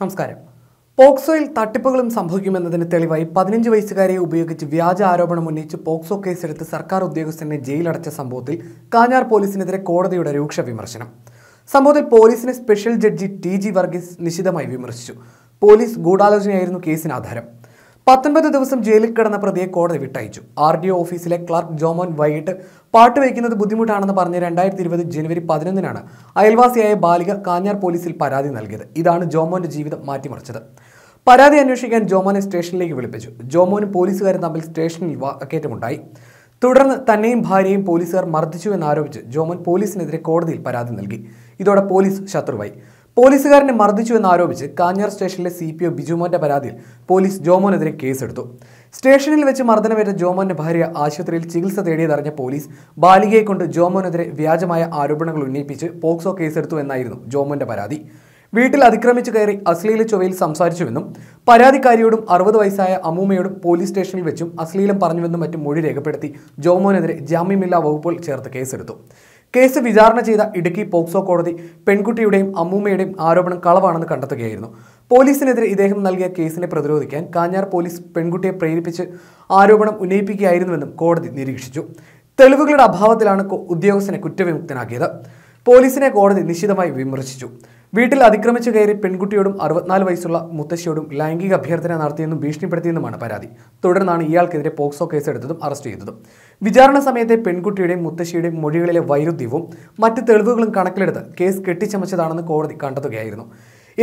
നമസ്കാരം. പോക്സോയിൽ തട്ടിപ്പുകളും സംഭവിക്കുമെന്നതിന് തെളിവായി 15 വയസ്സുകാരിയെ ഉപയോഗിച്ച് വ്യാജ ആരോപണം ഉന്നയിച്ച് പോക്സോ കേസെടുത്ത് സർക്കാർ ഉദ്യോഗസ്ഥനെ ജയിലടച്ച സംഭവത്തിൽ കാഞ്ഞാർ പോലീസിനെതിരെ കോടതിയുടെ രൂക്ഷ വിമർശനം. സംഭവത്തിൽ പോലീസിനെ സ്പെഷ്യൽ ജഡ്ജി TG വർഗീസ് നിശിതമായി വിമർശിച്ചു. പോലീസ് ഗൂഢാലോചനയായിരുന്നു കേസിന് ആധാരം. 19 ദിവസം ജയിലിൽ കിടന്ന പ്രതിയെ കോടതി വിട്ടയച്ചു. RDO ഓഫീസിലെ ക്ലർക്ക് ജോമോൻ വൈകിട്ട് പാട്ട് വയ്ക്കുന്നത് ബുദ്ധിമുട്ടാണെന്ന് പറഞ്ഞ് 2020 ജനുവരി 11-നാണ് അയൽവാസിയായ ബാലിക കാഞ്ഞാർ പോലീസിൽ പരാതി നൽകിയത്. ഇതാണ് ജോമോന്റെ ജീവിതം മാറ്റിമറിച്ചത്. പരാതി അന്വേഷിക്കാൻ ജോമോനെ സ്റ്റേഷനിലേക്ക് വിളിപ്പിച്ചു. ജോമോനും പോലീസുകാരും തമ്മിൽ സ്റ്റേഷനിൽ വാക്കേറ്റമുണ്ടായി. തുടർന്ന് തന്നെയും ഭാര്യയും പോലീസുകാർ മർദ്ദിച്ചു എന്നാരോപിച്ച് ജോമോൻ പോലീസിനെതിരെ കോടതിയിൽ പരാതി നൽകി. ഇതോടെ പോലീസ് ശത്രുവായി. പോലീസുകാരനെ മർദ്ദിച്ചു എന്നാരോപിച്ച് കാഞ്ഞാർ സ്റ്റേഷനിലെ CPO ബിജുമോന്റെ പരാതിയിൽ പോലീസ് ജോമോനെതിരെ കേസെടുത്തു. സ്റ്റേഷനിൽ വെച്ച് മർദ്ദനമേറ്റ ജോമോന്റെ ഭാര്യ ആശുപത്രിയിൽ ചികിത്സ തേടിയതറിഞ്ഞ പോലീസ് ബാലികയെ കൊണ്ട് ജോമോനെതിരെ വ്യാജമായ ആരോപണങ്ങൾ ഉന്നയിപ്പിച്ച് പോക്സോ കേസെടുത്തു എന്നായിരുന്നു ജോമോന്റെ പരാതി. വീട്ടിൽ അതിക്രമിച്ചു കയറി അശ്ലീല ചൊവ്വയിൽ സംസാരിച്ചുവെന്നും പരാതിക്കാരിയോടും 60 വയസ്സായ അമ്മൂമ്മയോടും പോലീസ് സ്റ്റേഷനിൽ വെച്ചും അശ്ലീലം പറഞ്ഞുവെന്നും മറ്റും മൊഴി രേഖപ്പെടുത്തി ജോമോനെതിരെ ജാമ്യമില്ലാ വകുപ്പുകൾ ചേർത്ത് കേസെടുത്തു. കേസ് വിചാരണ ചെയ്ത ഇടുക്കി പോക്സോ കോടതി പെൺകുട്ടിയുടെയും അമ്മൂമ്മയുടെയും ആരോപണം കളവാണെന്ന് കണ്ടെത്തുകയായിരുന്നു. പോലീസിനെതിരെ ഇദ്ദേഹം നൽകിയ കേസിനെ പ്രതിരോധിക്കാൻ കാഞ്ഞാർ പോലീസ് പെൺകുട്ടിയെ പ്രേരിപ്പിച്ച് ആരോപണം ഉന്നയിപ്പിക്കുകയായിരുന്നുവെന്നും കോടതി നിരീക്ഷിച്ചു. തെളിവുകളുടെ അഭാവത്തിലാണ് ഉദ്യോഗസ്ഥനെ കുറ്റവിമുക്തനാക്കിയത്. പോലീസിനെ കോടതി നിശിതമായി വിമർശിച്ചു. വീട്ടിൽ അതിക്രമിച്ചു കയറി പെൺകുട്ടിയോടും 64 വയസ്സുള്ള മുത്തശ്ശിയോടും ലൈംഗിക അഭ്യർത്ഥന നടത്തിയെന്നും ഭീഷണിപ്പെടുത്തിയെന്നുമാണ് പരാതി. തുടർന്നാണ് ഇയാൾക്കെതിരെ പോക്സോ കേസെടുത്തതും അറസ്റ്റ് ചെയ്തതും. വിചാരണ സമയത്തെ പെൺകുട്ടിയുടെയും മുത്തശ്ശിയുടെയും മൊഴികളിലെ വൈരുദ്ധ്യവും മറ്റ് തെളിവുകളും കണക്കിലെടുത്ത് കേസ് കെട്ടിച്ചമച്ചതാണെന്ന് കോടതി കണ്ടെത്തുകയായിരുന്നു.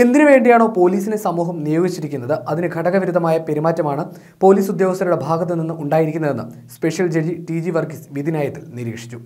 എന്തിനു വേണ്ടിയാണോ പോലീസിനെ സമൂഹം നിയോഗിച്ചിരിക്കുന്നത്, അതിന് ഘടകവിരുദ്ധമായ പെരുമാറ്റമാണ് പോലീസ് ഉദ്യോഗസ്ഥരുടെ ഭാഗത്തു നിന്ന് ഉണ്ടായിരിക്കുന്നതെന്ന് സ്പെഷ്യൽ ജഡ്ജി TG വർഗീസ് വിധിന്യായത്തിൽ നിരീക്ഷിച്ചു.